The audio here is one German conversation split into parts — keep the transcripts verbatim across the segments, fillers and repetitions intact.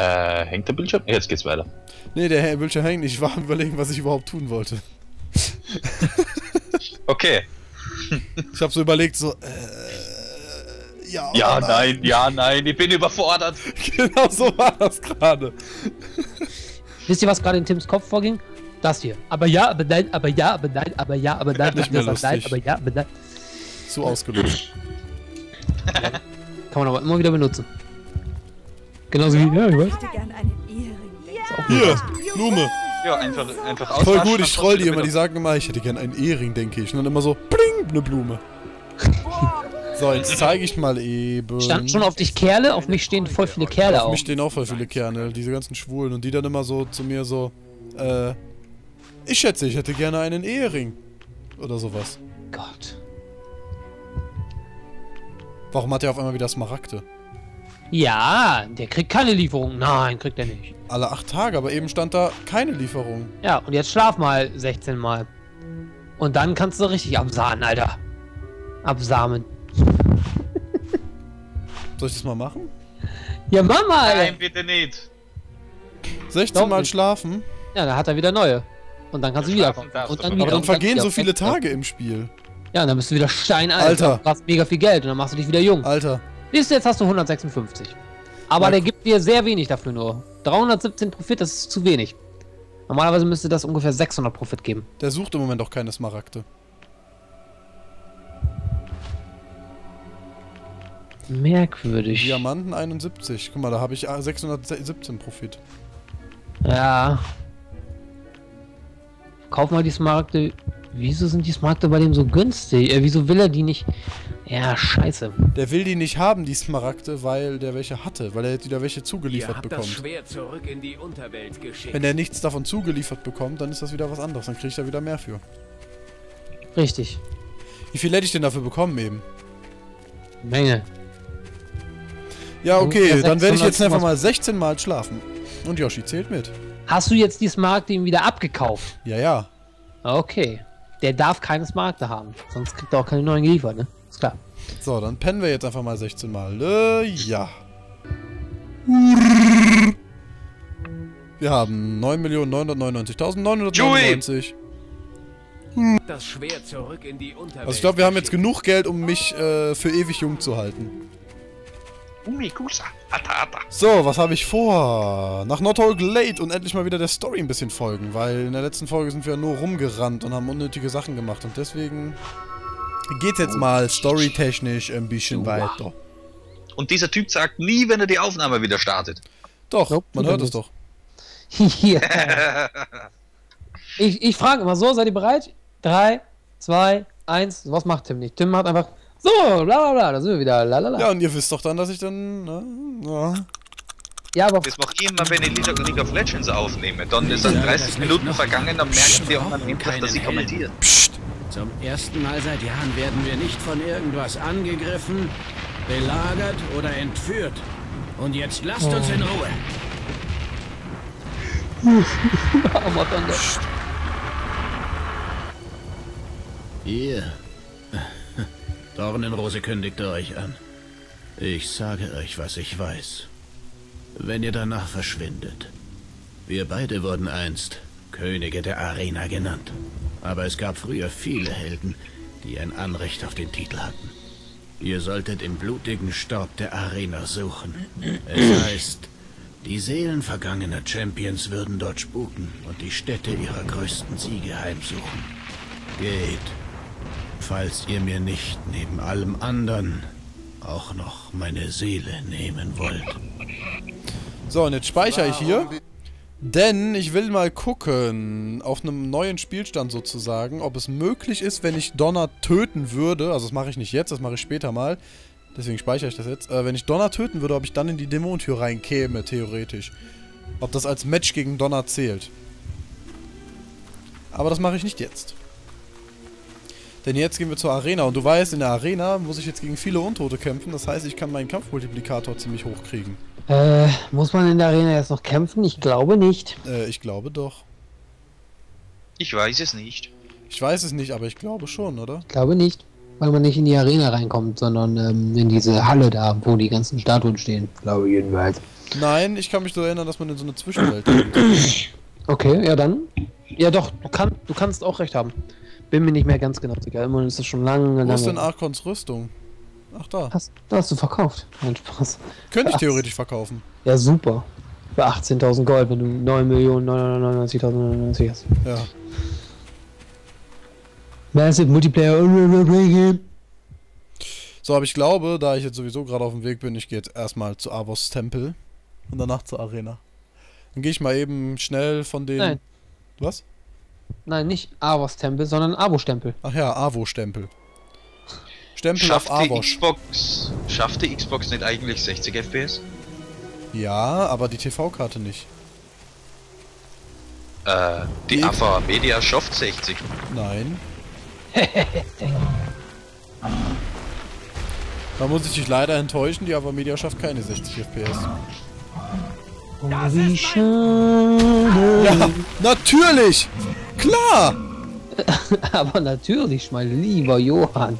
Äh, hängt der Bildschirm? Jetzt geht's weiter. Nee, der Bildschirm hängt nicht. Ich war am Überlegen, was ich überhaupt tun wollte. Okay. Ich habe so überlegt, so, äh, ja, ja nein. nein, ja, nein, ich bin überfordert. Genau so war das gerade. Wisst ihr, was gerade in Tims Kopf vorging? Das hier. Aber ja, aber nein, aber ja, aber nein, aber ja, aber nein, nicht mehr lustig. Nein, aber ja, aber nein. Zu ausgelöscht. Kann man aber immer wieder benutzen. Genauso wie, ja, ich weiß. Hier, Blume. Ja, einfach, einfach aus. Voll gut, ich troll die immer, die sagen immer, ich hätte gern einen Ehering, denke ich. Und dann immer so, bling, eine Blume. So, jetzt zeige ich mal eben. Stand schon auf dich Kerle? Auf mich stehen voll viele Kerle auf. Auf mich stehen auch voll viele Kerle, diese ganzen Schwulen. Und die dann immer so zu mir so, äh, ich schätze, ich hätte gerne einen Ehering. Oder sowas. Gott. Warum hat er auf einmal wieder Smaragde? Ja, der kriegt keine Lieferung. Nein, kriegt er nicht. Alle acht Tage, aber eben stand da keine Lieferung. Ja, und jetzt schlaf mal sechzehn Mal. Und dann kannst du richtig absahnen, Alter. Absamen. Soll ich das mal machen? Ja, Mama, Alter. Nein, bitte nicht. sechzehn Mal schlafen? Ja, da hat er wieder neue. Und dann kannst du wiederkommen. Und dann wieder. Aber dann vergehen so viele Tage im Spiel. Ja, und dann bist du wieder steinalt. Alter. Du hast mega viel Geld und dann machst du dich wieder jung. Alter. Siehst du, jetzt hast du hundertsechsundfünfzig. Aber ja, der gibt dir sehr wenig dafür nur. dreihundertsiebzehn Profit, das ist zu wenig. Normalerweise müsste das ungefähr sechshundert Profit geben. Der sucht im Moment auch keine Smaragde. Merkwürdig. Diamanten einundsiebzig. Guck mal, da habe ich sechshundertsiebzehn Profit. Ja. Kauf mal die Smaragde. Wieso sind die Smaragde bei dem so günstig? Äh, wieso will er die nicht? Ja, scheiße. Der will die nicht haben, die Smaragde, weil der welche hatte, weil er jetzt wieder welche zugeliefert bekommt. Das Schwert zurück in die Unterwelt geschickt. Wenn er nichts davon zugeliefert bekommt, dann ist das wieder was anderes, dann kriegt er wieder mehr für. Richtig. Wie viel hätte ich denn dafür bekommen eben? Menge. Ja, okay, dann werde ich jetzt einfach mal sechzehn Mal schlafen. Und Yoshi zählt mit. Hast du jetzt die Smaragde ihm wieder abgekauft? Ja, ja. Okay. Der darf keine Smaragde haben, sonst kriegt er auch keine neuen geliefert, ne? Ist klar. So, dann pennen wir jetzt einfach mal sechzehn Mal. Äh, ja. Wir haben neun Millionen neunhundertneunundneunzigtausendneunhundertneunundneunzig. Das Schwert zurück in die Unterwelt. Also ich glaube, wir haben jetzt genug Geld, um mich äh, für ewig jung zu halten. So, was habe ich vor? Nach Northall Glade und endlich mal wieder der Story ein bisschen folgen, weil in der letzten Folge sind wir nur rumgerannt und haben unnötige Sachen gemacht und deswegen geht's jetzt mal storytechnisch ein bisschen weiter. Und dieser Typ sagt nie, wenn er die Aufnahme wieder startet. Doch, nope, man hört es doch. ich ich frage immer so, seid ihr bereit? drei, zwei, eins, was macht Tim nicht? Tim macht einfach... So, bla bla bla, da sind wir wieder, la la la. Ja, und ihr wisst doch dann, dass ich dann, ne? Ja. Ja, aber... Das mache ich immer, wenn ich League of Legends aufnehme. Dann ist dann ja, dreißig Minuten vergangen, dann merken wir auch an dem Tag, dass sie kommentieren. Psst. Zum ersten Mal seit Jahren werden wir nicht von irgendwas angegriffen, belagert oder entführt. Und jetzt lasst oh. uns in Ruhe. Aber dann das. Hier. Dornenrose kündigte euch an. Ich sage euch, was ich weiß. Wenn ihr danach verschwindet. Wir beide wurden einst Könige der Arena genannt. Aber es gab früher viele Helden, die ein Anrecht auf den Titel hatten. Ihr solltet im blutigen Staub der Arena suchen. Es heißt, die Seelen vergangener Champions würden dort spuken und die Städte ihrer größten Siege heimsuchen. Geht. Falls ihr mir nicht neben allem anderen auch noch meine Seele nehmen wollt. So, und jetzt speichere ich hier. Denn ich will mal gucken, auf einem neuen Spielstand sozusagen, ob es möglich ist, wenn ich Donner töten würde. Also das mache ich nicht jetzt, das mache ich später mal. Deswegen speichere ich das jetzt. Äh, wenn ich Donner töten würde, ob ich dann in die Dämonentür reinkäme, theoretisch. Ob das als Match gegen Donner zählt. Aber das mache ich nicht jetzt. Denn jetzt gehen wir zur Arena und du weißt, in der Arena muss ich jetzt gegen viele Untote kämpfen. Das heißt, ich kann meinen Kampfmultiplikator ziemlich hoch kriegen. Äh, muss man in der Arena jetzt noch kämpfen? Ich glaube nicht. Äh, ich glaube doch. Ich weiß es nicht. Ich weiß es nicht, aber ich glaube schon, oder? Ich glaube nicht. weil man nicht in die Arena reinkommt, sondern ähm, in diese Halle da, wo die ganzen Statuen stehen. Glaube ich jedenfalls. Nein, ich kann mich so erinnern, dass man in so eine Zwischenwelt kommt. Okay, ja dann. Ja doch, du, kann, du kannst auch recht haben. Bin mir nicht mehr ganz genau sicher. Immerhin ist das schon lange, lange... Wo ist denn Arkons Rüstung? Ach da. Hast, da hast du verkauft. Nein, Spaß. Könnte ich theoretisch verkaufen. Ja, super. Für achtzehntausend Gold, wenn du neun Millionen neunhundertneunundneunzigtausendneunhundertneunundneunzig hast. Ja. Massive Multiplayer. So, aber ich glaube, da ich jetzt sowieso gerade auf dem Weg bin, ich gehe jetzt erstmal zu Avos Tempel und danach zur Arena. Dann gehe ich mal eben schnell von den... Nein. Was? Nein, nicht Avos Tempel, sondern Avos Tempel. Ach ja, Avos Tempel. Stempel schaffte auf Avos. Xbox, schaffte Xbox nicht eigentlich sechzig F P S? Ja, aber die T V-Karte nicht. Äh, die, die AverMedia schafft sechzig. Nein. Da muss ich dich leider enttäuschen, die AverMedia schafft keine sechzig F P S. Das ist schade. Ja, natürlich! Klar! Aber natürlich, mein lieber Johann.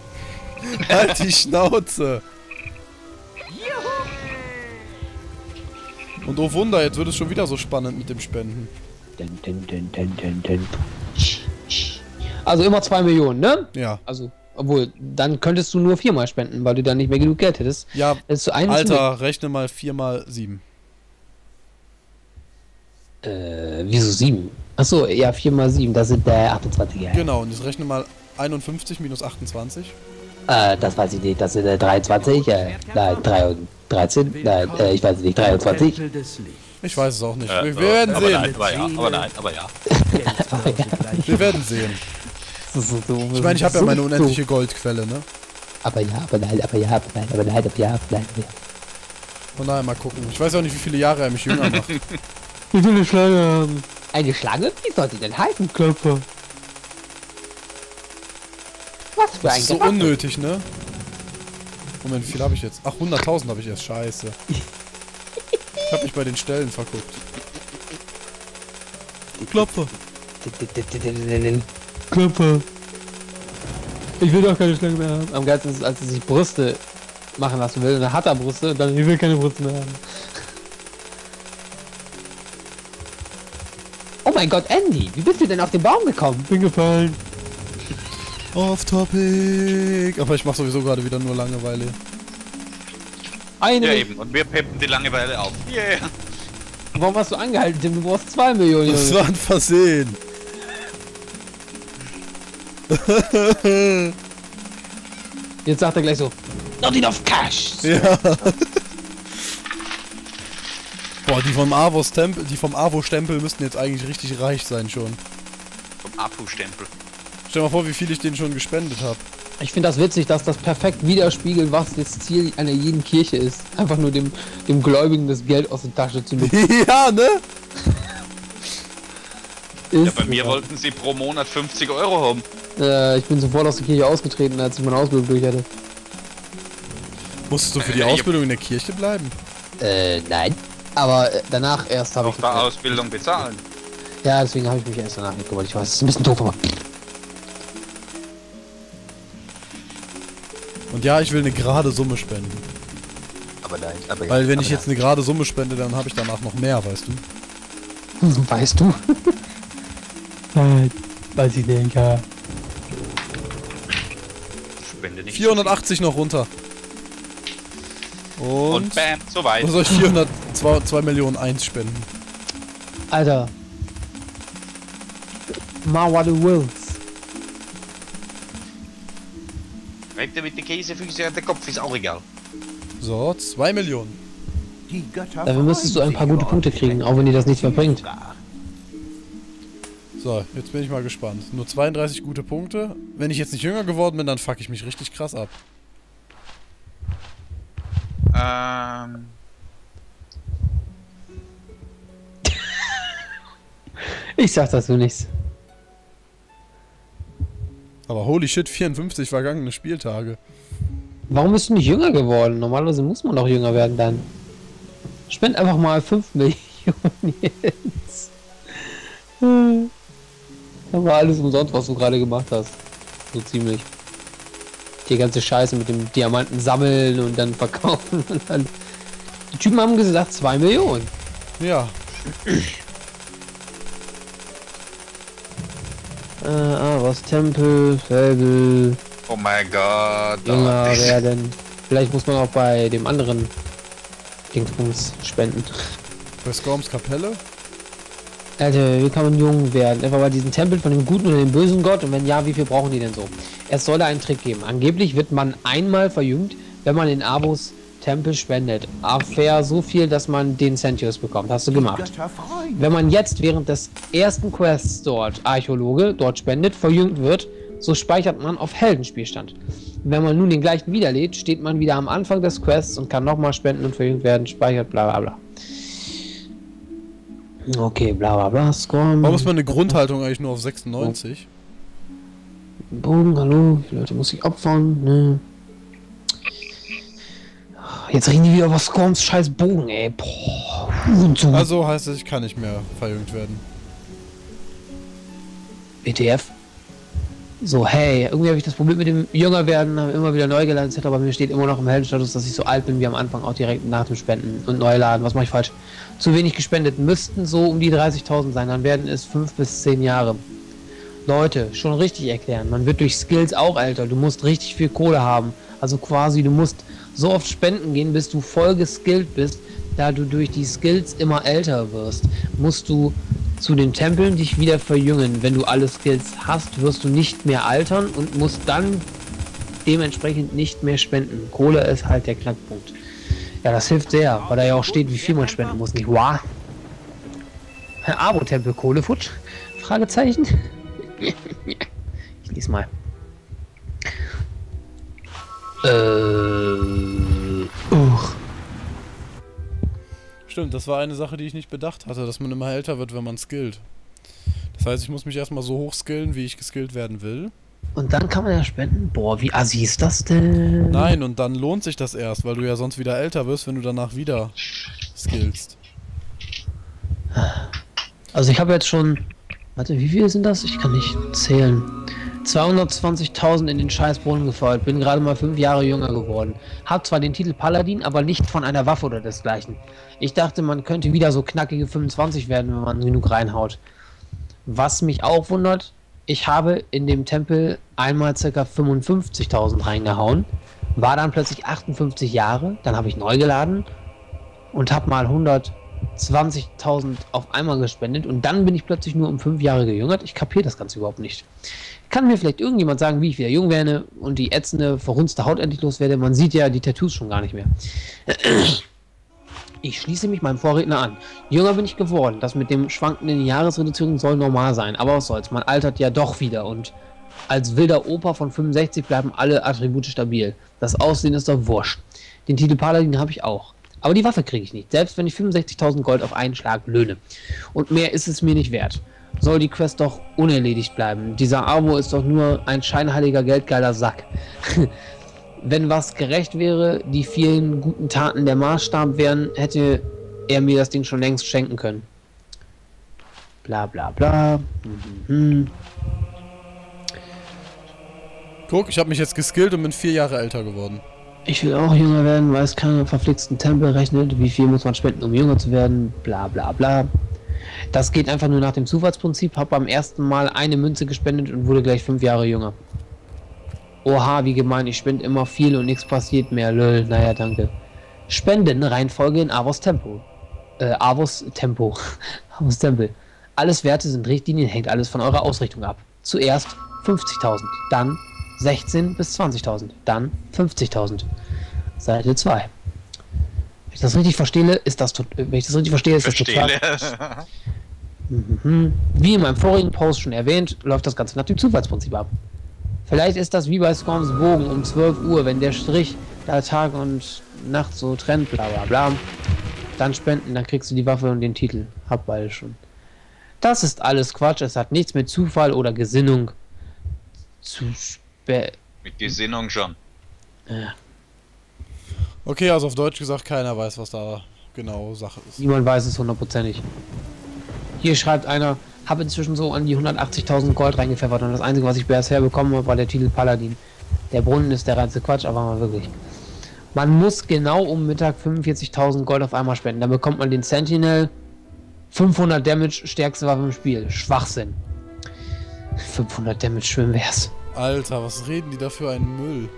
Halt die Schnauze! Und oh Wunder, jetzt wird es schon wieder so spannend mit dem Spenden. Also immer zwei Millionen, ne? Ja. Also, obwohl, dann könntest du nur viermal spenden, weil du dann nicht mehr genug Geld hättest. Ja, Alter, rechne mal vier mal sieben. Äh, wieso sieben? Achso, ja, vier mal sieben, das sind äh, achtundzwanzig. Ja. Genau, und jetzt rechne mal einundfünfzig minus achtundzwanzig. Äh, das weiß ich nicht, das sind äh, dreiundzwanzig, äh, nein, dreizehn, nein, äh, ich weiß nicht, dreiundzwanzig. Ich weiß es auch nicht. Wir äh, werden aber sehen. Nein, aber ja, aber nein, aber ja. aber ja. Wir werden sehen. Ich meine, ich habe ja meine unendliche Goldquelle, ne? Aber ja, aber nein, aber ja, aber nein, aber nein, aber ja, aber nein, aber ja. Von daher mal gucken. Ich weiß auch nicht, wie viele Jahre er mich jünger macht. Ich will eine Schlange haben. Eine Schlange? Wie soll die denn halten, Klopfer? Was für ein Das ist so unnötig, ne? Moment, wie viel habe ich jetzt? Ach, hunderttausend habe ich erst. Scheiße. Ich habe mich bei den Stellen verguckt. Klopfer. Klopfer. Ich will doch keine Schlange mehr haben. Am geilsten ist, als er sich Brüste machen lassen will. Dann hat er Brüste und dann will er keine Brüste mehr haben. Oh mein Gott, Andy, wie bist du denn auf den Baum gekommen? Bin gefallen. Off Topic. Aber ich mache sowieso gerade wieder nur Langeweile. Eine. Ja, eben. Und wir peppen die Langeweile auf. Yeah. Warum hast du angehalten, Tim? Du brauchst zwei Millionen. Das war ein Versehen. Jetzt sagt er gleich so. Not enough cash. So. Ja. Boah, die vom Avos Tempel, die vom Avos Stempel müssten jetzt eigentlich richtig reich sein schon. Vom Avos Stempel. Stell dir mal vor, wie viel ich denen schon gespendet habe. Ich finde das witzig, dass das perfekt widerspiegelt, was das Ziel einer jeden Kirche ist. Einfach nur dem, dem Gläubigen das Geld aus der Tasche zu nehmen. Ja, ne? Ja, bei mir wollten sie pro Monat fünfzig Euro haben. Äh, ich bin sofort aus der Kirche ausgetreten, als ich meine Ausbildung durch hatte. Musstest du für die Ausbildung in der Kirche bleiben? Äh, nein. Aber danach erst habe ich... Auch der Ausbildung bezahlen. Ja, deswegen habe ich mich erst danach mitgemacht. Ich weiß, es ist ein bisschen doof, aber... Und ja, ich will eine gerade Summe spenden. Aber nein, aber ja. Weil wenn ich jetzt eine gerade Summe spende, dann habe ich danach noch mehr, weißt du? Weißt du? Nein, weiß ich nicht, ja. Spende nicht. vierhundertachtzig noch runter. Und, und bam, so weit. Soll ich vierhundert, zwei Millionen eins spenden? Alter. Mal what du willst. Reibt er mit der Käsefüße an der Kopf, ist auch egal. So, zwei Millionen. Dafür müsstest du ein paar gute Punkte kriegen, auch wenn dir das nichts mehr bringt. So, jetzt bin ich mal gespannt. Nur zweiunddreißig gute Punkte. Wenn ich jetzt nicht jünger geworden bin, dann fuck ich mich richtig krass ab. Ähm. Ich sag dazu nichts. Aber holy shit, vierundfünfzig vergangene Spieltage. Warum bist du nicht jünger geworden? Normalerweise muss man doch jünger werden dann. Spend einfach mal fünf Millionen jetzt. Das war alles umsonst, was du gerade gemacht hast. So ziemlich. Die ganze Scheiße mit dem Diamanten sammeln und dann verkaufen. Und dann die Typen haben gesagt, zwei Millionen. Ja. Äh, Avos Tempel, Felgel. Oh mein Gott. Jünger werden. Vielleicht muss man auch bei dem anderen Dingsbums spenden. Bei Skorms Kapelle? Alter, wie kann man jung werden? Etwa bei diesem Tempel von dem guten oder dem bösen Gott? Und wenn ja, wie viel brauchen die denn so? Es soll da einen Trick geben. Angeblich wird man einmal verjüngt, wenn man in Avos Tempel spendet. Affair so viel, dass man den Centius bekommt. Hast du gemacht. Wenn man jetzt während des ersten Quests dort Archäologe dort spendet, verjüngt wird, so speichert man auf Heldenspielstand. Wenn man nun den gleichen wiederlädt, steht man wieder am Anfang des Quests und kann nochmal spenden und verjüngt werden, speichert, bla bla bla. Okay, bla bla bla, Skorm. Warum ist meine Grundhaltung eigentlich nur auf sechsundneunzig? Bogen, hallo, wie viele Leute muss ich opfern? Ne. Jetzt reden die wieder über Skorms scheiß Bogen, ey. Boah. Und so. Also heißt es, ich kann nicht mehr verjüngt werden. W T F? So, hey, irgendwie habe ich das Problem mit dem Jüngerwerden, haben immer wieder neu geladen, et cetera. Bei mir steht immer noch im Heldenstatus, dass ich so alt bin wie am Anfang, auch direkt nach dem Spenden und Neuladen. Was mache ich falsch? Zu wenig gespendet. Müssten so um die dreißigtausend sein, dann werden es fünf bis zehn Jahre. Leute, schon richtig erklären. Man wird durch Skills auch älter. Du musst richtig viel Kohle haben. Also quasi, du musst so oft spenden gehen, bis du voll geskillt bist. Da du durch die Skills immer älter wirst, musst du zu den Tempeln dich wieder verjüngen. Wenn du alle Skills hast, wirst du nicht mehr altern und musst dann dementsprechend nicht mehr spenden. Kohle ist halt der Knackpunkt. Ja, das hilft sehr, weil da ja auch steht, wie viel man spenden muss, nicht wahr? Herr Abo-Tempel, Kohlefutsch? Fragezeichen? Ich lies mal. Äh, uch. Stimmt, das war eine Sache, die ich nicht bedacht hatte, dass man immer älter wird, wenn man skillt. Das heißt, ich muss mich erstmal so hoch skillen, wie ich geskillt werden will. Und dann kann man ja spenden? Boah, wie assi ist das denn? Nein, und dann lohnt sich das erst, weil du ja sonst wieder älter wirst, wenn du danach wieder skillst. Also ich habe jetzt schon... Warte, wie viele sind das? Ich kann nicht zählen. zweihundertzwanzigtausend in den scheiß Brunnen gefeuert, bin gerade mal fünf Jahre jünger geworden. Hab zwar den Titel Paladin, aber nicht von einer Waffe oder desgleichen. Ich dachte, man könnte wieder so knackige fünfundzwanzig werden, wenn man genug reinhaut. Was mich auch wundert, ich habe in dem Tempel einmal ca. fünfundfünfzigtausend reingehauen, war dann plötzlich achtundfünfzig Jahre, dann habe ich neu geladen und habe mal hundertzwanzigtausend auf einmal gespendet und dann bin ich plötzlich nur um fünf Jahre gejüngert. Ich kapiere das Ganze überhaupt nicht. Kann mir vielleicht irgendjemand sagen, wie ich wieder jung werde und die ätzende, verrunzte Haut endlich loswerde? Man sieht ja die Tattoos schon gar nicht mehr. Ich schließe mich meinem Vorredner an. Jünger bin ich geworden. Das mit dem schwankenden Jahresreduzierung soll normal sein. Aber was soll's, man altert ja doch wieder und als wilder Opa von fünfundsechzig bleiben alle Attribute stabil. Das Aussehen ist doch wurscht. Den Titel Paladin habe ich auch. Aber die Waffe kriege ich nicht, selbst wenn ich fünfundsechzigtausend Gold auf einen Schlag löhne. Und mehr ist es mir nicht wert. Soll die Quest doch unerledigt bleiben. Dieser Armo ist doch nur ein scheinheiliger, geldgeiler Sack. Wenn was gerecht wäre, die vielen guten Taten der Maßstab wären, hätte er mir das Ding schon längst schenken können. Bla bla bla. Mhm. Guck, ich habe mich jetzt geskillt und bin vier Jahre älter geworden. Ich will auch jünger werden, weil es keiner verflixten Tempel rechnet. Wie viel muss man spenden, um jünger zu werden? Bla bla bla. Das geht einfach nur nach dem Zufallsprinzip. Hab beim ersten Mal eine Münze gespendet und wurde gleich fünf Jahre jünger. Oha, wie gemein. Ich spende immer viel und nichts passiert mehr. Löll. Naja, danke. Spenden, Reihenfolge in Avos Tempo. Äh, Avos Tempo. Avos Tempel. Alles Werte sind Richtlinien, hängt alles von eurer Ausrichtung ab. Zuerst fünfzigtausend, dann sechzehntausend bis zwanzigtausend, dann fünfzigtausend. Seite zwei. Wenn ich das richtig verstehe, ist das, wenn ich das richtig verstehe, ist das total. Mhm. Wie in meinem vorigen Post schon erwähnt, läuft das Ganze nach dem Zufallsprinzip ab. Vielleicht ist das wie bei Skorms Bogen um zwölf Uhr, wenn der Strich da Tag und Nacht so trennt, bla bla bla. Dann spenden, dann kriegst du die Waffe und den Titel. Hab beide schon. Das ist alles Quatsch, es hat nichts mit Zufall oder Gesinnung zu spielen. Mit Gesinnung schon. Ja. Okay, also auf Deutsch gesagt, keiner weiß, was da genau Sache ist. Niemand weiß es hundertprozentig. Hier schreibt einer, habe inzwischen so an die hundertachtzigtausend Gold reingepfeffert und das Einzige, was ich bisher bekommen habe, war der Titel Paladin. Der Brunnen ist der reinste Quatsch, aber mal wirklich. Man muss genau um Mittag fünfundvierzigtausend Gold auf einmal spenden. Dann bekommt man den Sentinel. fünfhundert Damage, stärkste Waffe im Spiel. Schwachsinn. fünfhundert Damage, schön wär's. Alter, was reden die da für einen Müll?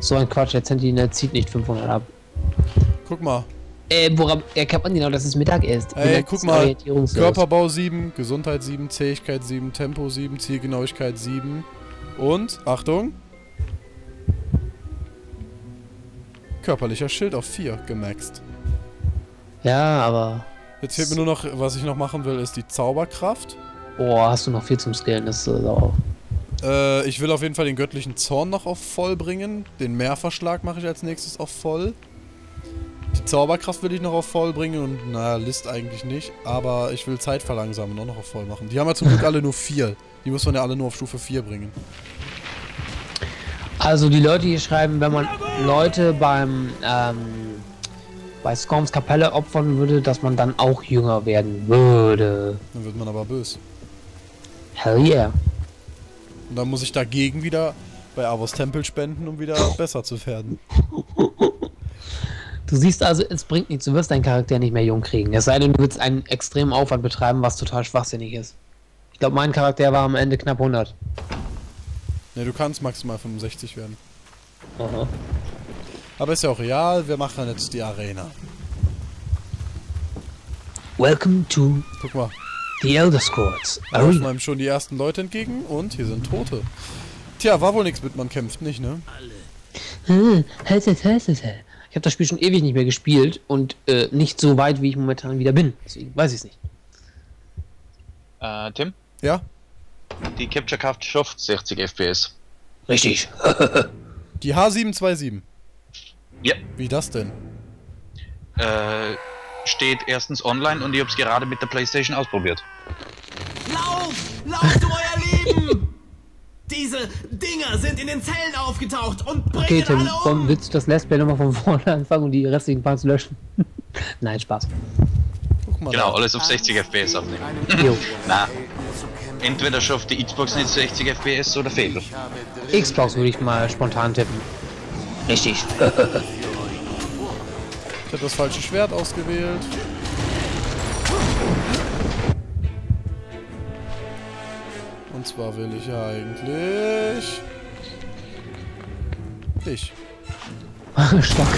So ein Quatsch, der Sentinel zieht nicht fünfhundert ab. Guck mal. Äh, woran erkennt man genau, dass es Mittag ist? Ey, Mittag guck ist mal. Körperbau sieben, Gesundheit sieben, Zähigkeit sieben, Tempo sieben, Zielgenauigkeit sieben. Und, Achtung. Körperlicher Schild auf vier gemaxt. Ja, aber... Jetzt fehlt mir nur noch, was ich noch machen will, ist die Zauberkraft. Oh, hast du noch viel zum Skillen, das ist auch... Äh, ich will auf jeden Fall den göttlichen Zorn noch auf voll bringen. Den Mehrverschlag mache ich als nächstes auf voll. Die Zauberkraft will ich noch auf voll bringen und, naja, List eigentlich nicht. Aber ich will Zeit verlangsamen auch noch auf voll machen. Die haben ja zum Glück alle nur vier. Die muss man ja alle nur auf Stufe vier bringen. Also die Leute hier schreiben, wenn man Leute beim, ähm... bei Skorms Kapelle opfern würde, dass man dann auch jünger werden würde. Dann wird man aber böse. Hell yeah. Und dann muss ich dagegen wieder bei Avos Tempel spenden, um wieder besser zu werden. Du siehst also, es bringt nichts, du wirst deinen Charakter nicht mehr jung kriegen. Es sei denn, du willst einen extremen Aufwand betreiben, was total schwachsinnig ist. Ich glaube, mein Charakter war am Ende knapp hundert. Ne, du kannst maximal fünfundsechzig werden. Aha. Aber ist ja auch real, wir machen jetzt die Arena. Welcome to Guck mal. The Elder Scrolls. Da laufen einem schon die ersten Leute entgegen und hier sind Tote. Tja, war wohl nichts mit, man kämpft nicht, ne? Hm, heiß es, heiß es, hey. Ich habe das Spiel schon ewig nicht mehr gespielt und äh, nicht so weit, wie ich momentan wieder bin. Deswegen weiß ich es nicht. Äh, Tim? Ja? Die Capture-Kraft schafft sechzig F P S. Richtig. Die H sieben zwei sieben. Ja. Wie das denn? Äh, steht erstens online und ich hab's gerade mit der PlayStation ausprobiert. Lauf! Lauft, euer Leben! Diese Dinger sind in den Zellen aufgetaucht und bringen okay, Tim, alle um! Komm, willst du das Let's Play nochmal von vorne anfangen und die restlichen Parts löschen? Nein, Spaß. Guck mal genau, da. Alles auf sechzig F P S aufnehmen. Na, entweder schafft die Xbox nicht sechzig F P S oder Fehler. Xbox würde ich mal spontan tippen. Richtig. Ich habe das falsche Schwert ausgewählt. Und zwar will ich ja eigentlich... dich. Stark.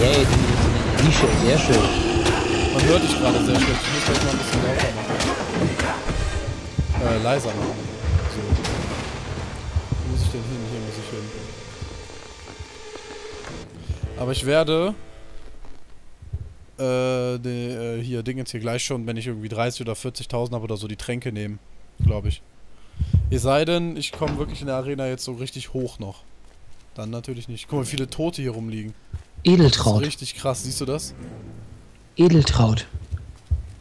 Yay. Sehr schön. Man hört dich gerade sehr schlecht. Ich muss gleich mal ein bisschen lauter machen. Äh, leiser machen. So. Wo muss ich denn hin? Hier muss ich hin. Aber ich werde äh, die, äh, hier, Ding jetzt hier gleich schon, wenn ich irgendwie dreißig oder vierzigtausend habe oder so, die Tränke nehmen. Glaube ich. Es sei denn, ich komme wirklich in der Arena jetzt so richtig hoch noch. Dann natürlich nicht. Guck mal, wie viele Tote hier rumliegen. Edeltraut. Das ist richtig krass, siehst du das? Edeltraut.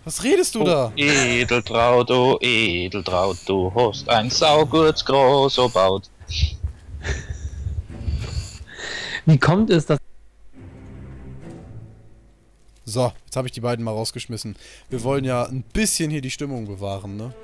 Was redest du oh, da? Edeltraut, oh Edeltraut, du hast ein sauguts groß erbaut. Wie kommt es, dass... So, jetzt habe ich die beiden mal rausgeschmissen. Wir wollen ja ein bisschen hier die Stimmung bewahren, ne?